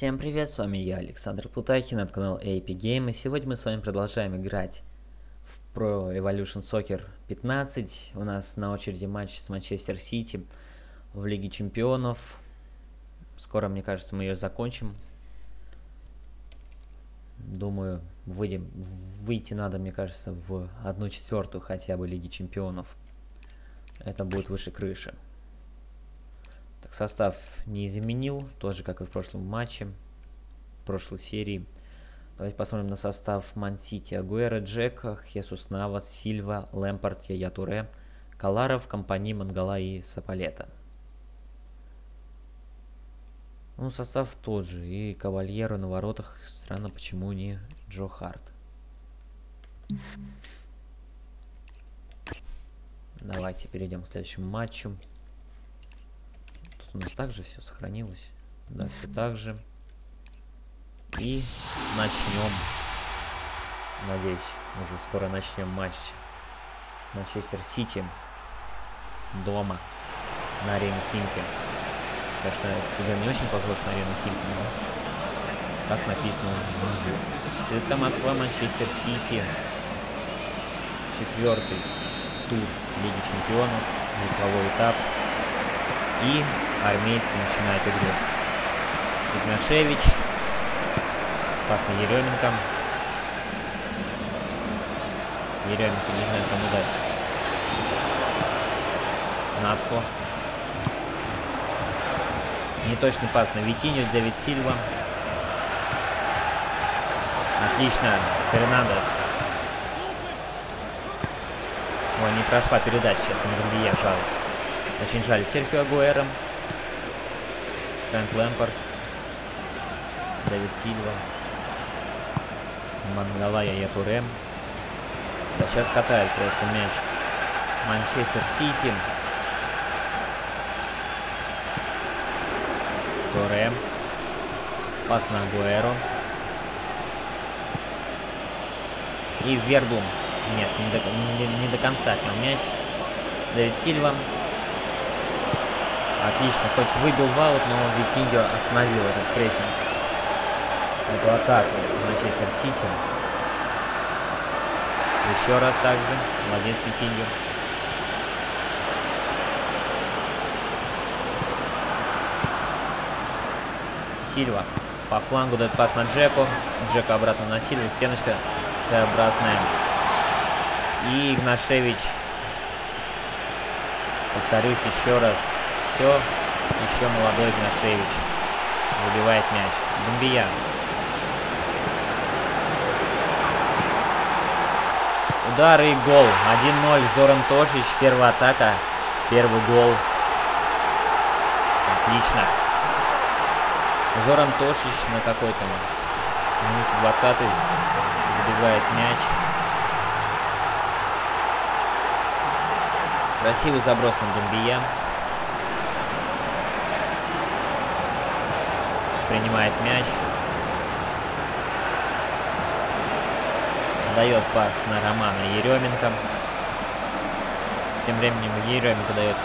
Всем привет, с вами я, Александр Плутахин, от канала AP Game, и сегодня мы с вами продолжаем играть в Pro Evolution Soccer 15. У нас на очереди матч с Манчестер Сити в Лиге Чемпионов. Скоро, мне кажется, мы ее закончим. Думаю, выйти надо, мне кажется, в 1/4 хотя бы Лиги Чемпионов. Это будет выше крыши. Так, состав не изменил, тоже как и в прошлом матче, в прошлой серии. Давайте посмотрим на состав Ман-Сити: Агуэро, Джек, Хесус Навас, Сильва, Лэмпард, Яя Туре, Каларов, Компани, Мангала и Сапалета. Ну, состав тот же, и Кавальеро на воротах, странно, почему не Джо Харт. Давайте перейдем к следующему матчу. У нас также все сохранилось. Да, все так же. И начнем. Надеюсь, уже скоро начнем матч с Манчестер Сити. Дома. На арене Химки. Конечно, всегда не очень похож на арену Химки, но так написано внизу. ЦСКА Москва, Манчестер Сити. 4-й тур Лиги Чемпионов. Групповой этап. И армейцы начинают игру. Игнашевич. Пас на Еременко. Еременко не знает, кому дать. Надхо. Неточный пас на Витиньо. Дэвид Сильва. Отлично. Фернандес. Ой, не прошла передача сейчас. На Гамбия жал. Очень жаль. Серхио Агуэро. Фрэнк Лэмпард. Дэвид Сильва. Мангала, Яя Туре. Да сейчас катает просто мяч. Манчестер Сити. Туре. Пас на Агуэро. И Верблум. Нет, не до конца там мяч. Дэвид Сильва. Отлично, хоть выбил в аут, но Витиньо остановил этот прессинг. Эту атаку Манчестер Сити. Еще раз также. Молодец, Витиньо. Сильва. По флангу дает пас на Джеку. Джека обратно на Сильву. Стеночка своеобразная. И Игнашевич. Повторюсь еще раз. Еще молодой Игнашевич выбивает мяч. Бомбия. Удар и гол. 1-0. Зоран Тошич. Первая атака. Первый гол. Отлично. Зоран Тошич на какой-то минуте 20 забивает мяч. Красивый заброс на Бенфика. Принимает мяч. Дает пас на Романа Еременко. Тем временем Еременко дает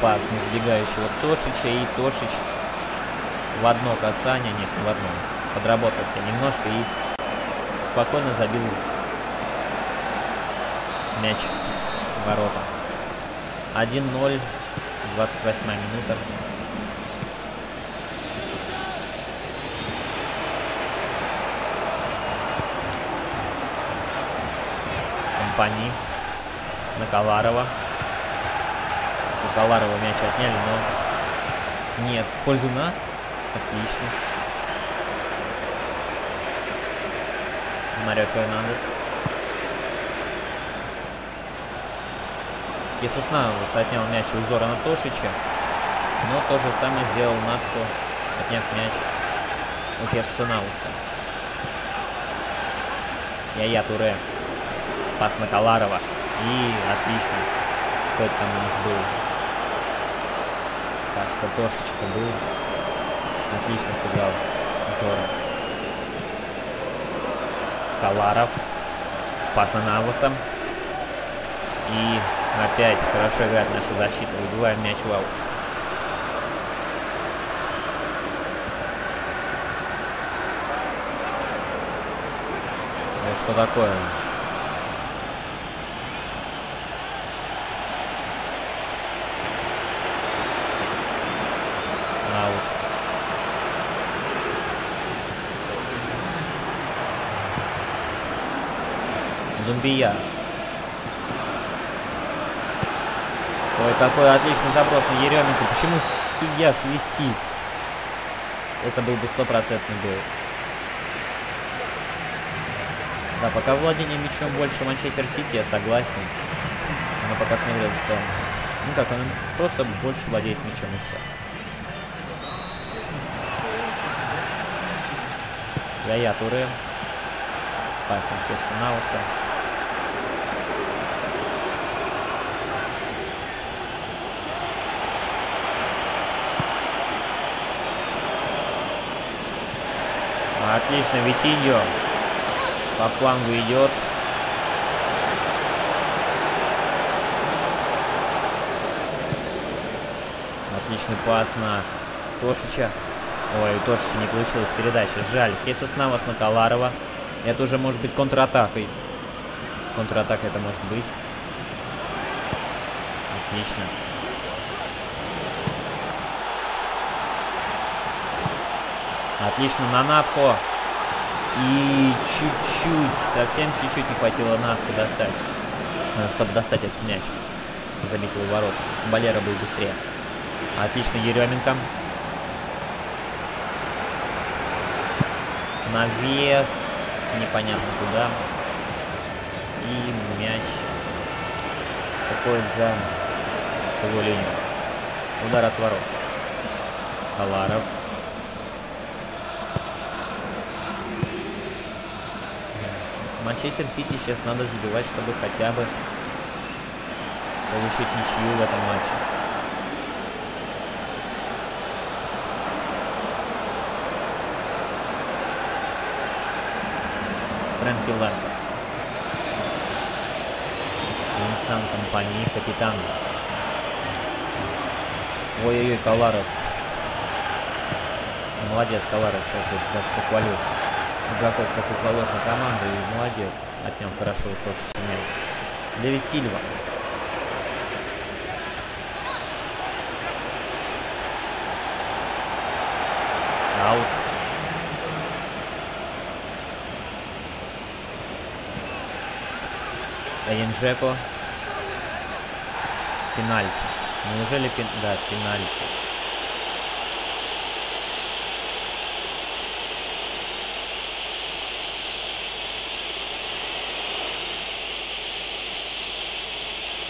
пас на сбегающего Тошича. И Тошич в одно касание, нет, не в одно, подработался немножко и спокойно забил мяч в ворота. 1-0, 28-я минута. Компани на Каларова. У Каларова мяч отняли, но нет, в пользу нас. Отлично. Марио Фернандес. Хесус Навас отнял мяч у Зорана Тошича, но то же самое сделал Надхо, отняв мяч у Хесуса Наваса. Яя Туре. Пас на Каларова. И отлично. Кто-то там у нас был. Кажется, Тошечка был. Отлично сыграл Зоран. Каларов. Пас на Наваса. И опять хорошо играет наша защита. Выбиваем мяч в аут. что такое. Думбия. Ой, какой отличный заброс на Еременко. Почему судья свистит? Это был бы стопроцентный гол. Да, пока владение мячом больше Манчестер Сити, я согласен. Но пока смотрел в целом. Ну как, он просто больше владеет мячом и все. Яя Туре. Пас на Хесуса Наваса. Отлично, Витиньо по флангу идет. Отличный пас на Тошича. Ой, у Тошича не получилось передача. Жаль. Хесус Навас на Каларова. Это уже может быть контратакой. Контратака это может быть. Отлично. Отлично, на Натхо. И чуть-чуть, совсем чуть-чуть не хватило Натхо достать. Чтобы достать этот мяч. Заметил ворот. Балера был быстрее. Отлично, Еременко. Навес. Непонятно куда. И мяч уходит за целую линию. Удар от ворот. Каларов. Манчестер Сити сейчас надо забивать, чтобы хотя бы получить ничью в этом матче. Фрэнк Лэмпард. Инсант Компани, капитан. Ой-ой-ой, Каларов. Молодец, Каларов. Сейчас вот даже похвалю игроков противоположной команды. И молодец. Отнял хорошо и кошечный мяч. Дэвид Сильва. Аут. Джек. Пенальти. Неужели да, пенальти.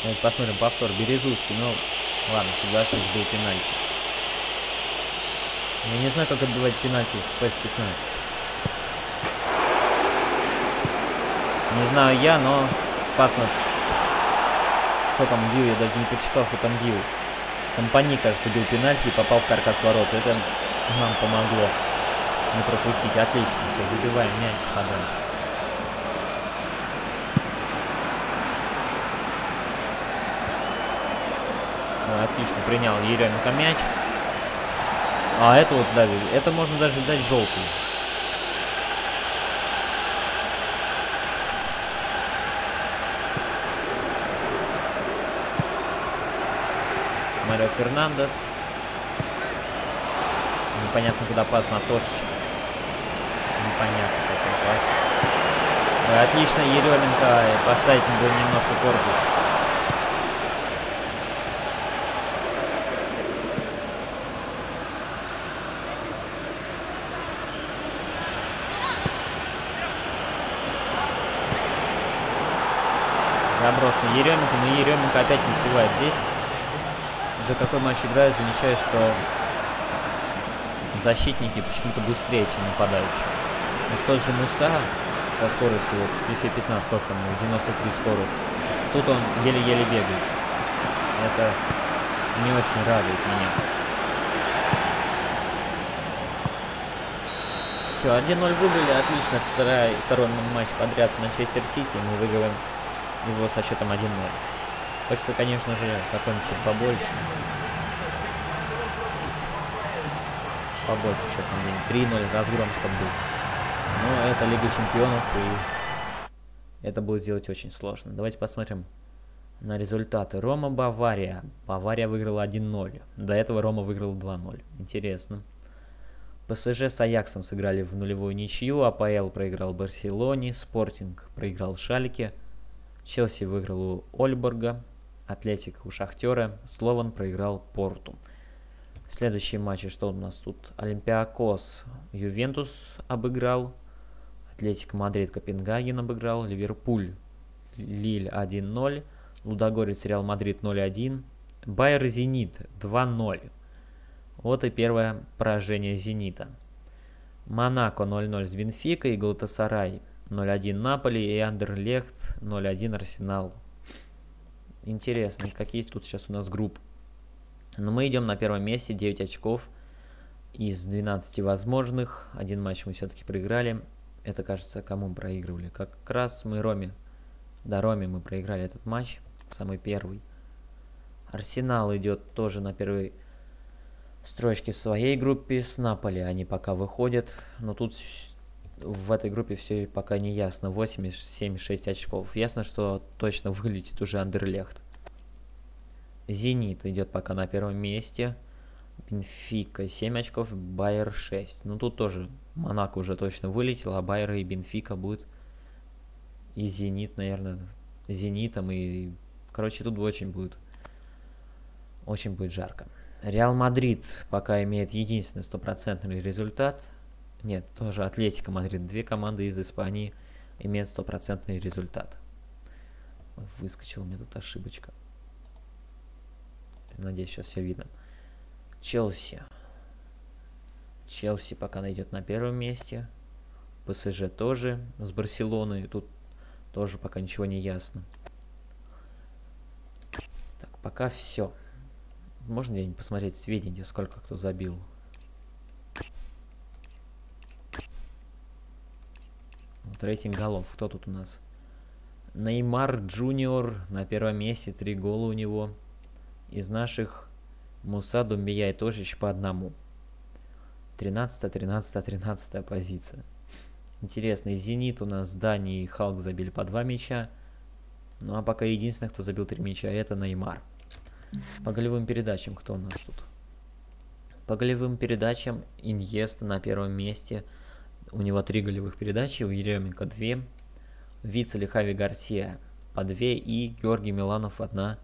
Давайте посмотрим повтор. Березуцкий. Ну, ладно, соглашусь, был пенальти. Я не знаю, как отбивать пенальти в PS15. Не знаю я, но... Спас нас. Кто там бил? Я даже не почитал, кто там бил. Компани, кажется, бил пенальти и попал в каркас ворот. Это нам помогло не пропустить. Отлично, все, забиваем мяч подальше. Ну, отлично, принял Еременко мяч. А это вот давили. Это можно даже дать желтым. Марио Фернандес. Непонятно, куда пас на Тошича. Непонятно, какой пас. Да, отлично, Еременко. Поставить был немножко корпус. Заброс на Еременко, но Еременко опять не успевает здесь. Уже какой матч играю, замечаю, что защитники почему-то быстрее, чем нападающие. Ну что же, Муса со скоростью, вот в FIFA 15, сколько там, 93 скорость. Тут он еле-еле бегает. Это не очень радует меня. Все, 1-0 выиграли, отлично. Второй матч подряд с Манчестер Сити. Мы выиграем его со счетом 1-0. Хочется, конечно же, какой-нибудь побольше. Побольше, еще там 3-0 разгром, чтобы был. Но это Лига Чемпионов, и это будет сделать очень сложно. Давайте посмотрим на результаты. Рома-Бавария. Бавария выиграла 1-0. До этого Рома выиграла 2-0. Интересно. ПСЖ с Аяксом сыграли в нулевую ничью. АПЛ проиграл Барселоне. Спортинг проиграл Шальке. Челси выиграл у Ольборга. Атлетик у Шахтера. Слован проиграл Порту. Следующие матчи. Что у нас тут? Олимпиакос. Ювентус обыграл. Атлетик Мадрид Копенгаген обыграл. Ливерпуль. Лиль 1-0. Лудогорец Реал Мадрид 0-1. Байер Зенит 2-0. Вот и первое поражение Зенита. Монако 0-0 с Бенфикой и Галатасарай 0-1 Наполи и Андерлехт 0-1 Арсенал. Интересно, какие тут сейчас у нас группы. Но мы идем на первом месте, 9 очков из 12 возможных. Один матч мы все-таки проиграли. Это, кажется, кому проигрывали? Как раз мы Роме. Да, Роме мы проиграли этот матч, самый первый. Арсенал идет тоже на первой строчке в своей группе с Наполи. Они пока выходят, но тут в этой группе все пока не ясно. 8, 7, 6 очков. Ясно, что точно вылетит уже Андерлехт. Зенит идет пока на первом месте. Бенфика 7 очков, Байер 6. Ну тут тоже Монако уже точно вылетел, а Байер и Бенфика будут. И Зенит, наверное, Зенитом. И, короче, тут очень будет жарко. Реал Мадрид пока имеет единственный стопроцентный результат. Нет, тоже Атлетико Мадрид. Две команды из Испании имеют стопроцентный результат. Выскочила у меня тут ошибочка. Надеюсь, сейчас все видно. Челси. Челси пока найдет на первом месте. ПСЖ тоже с Барселоной. Тут тоже пока ничего не ясно. Так, пока все. Можно я не посмотреть сведения, сколько кто забил? Вот рейтинг голов. Кто тут у нас? Неймар Джуниор на первом месте. 3 гола у него. Из наших Муса, Думбия и Тошич по одному. 13-13-13 позиция. Интересно, Зенит у нас, Дани и Халк забили по 2 мяча. Ну а пока единственный, кто забил 3 мяча, это Неймар. По голевым передачам кто у нас тут? По голевым передачам Иньеста на первом месте. У него 3 голевых передачи, у Еременко 2. Вицель, Хави Гарсия по 2 и Георгий Миланов 1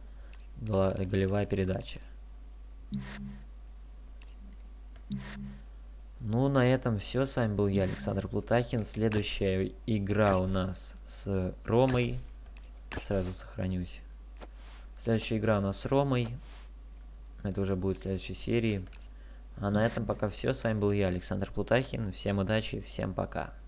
голевая передача. Ну, на этом все. С вами был я, Александр Плутахин. Следующая игра у нас с Ромой. Сразу сохранюсь. Следующая игра у нас с Ромой. Это уже будет в следующей серии. А на этом пока все. С вами был я, Александр Плутахин. Всем удачи, всем пока.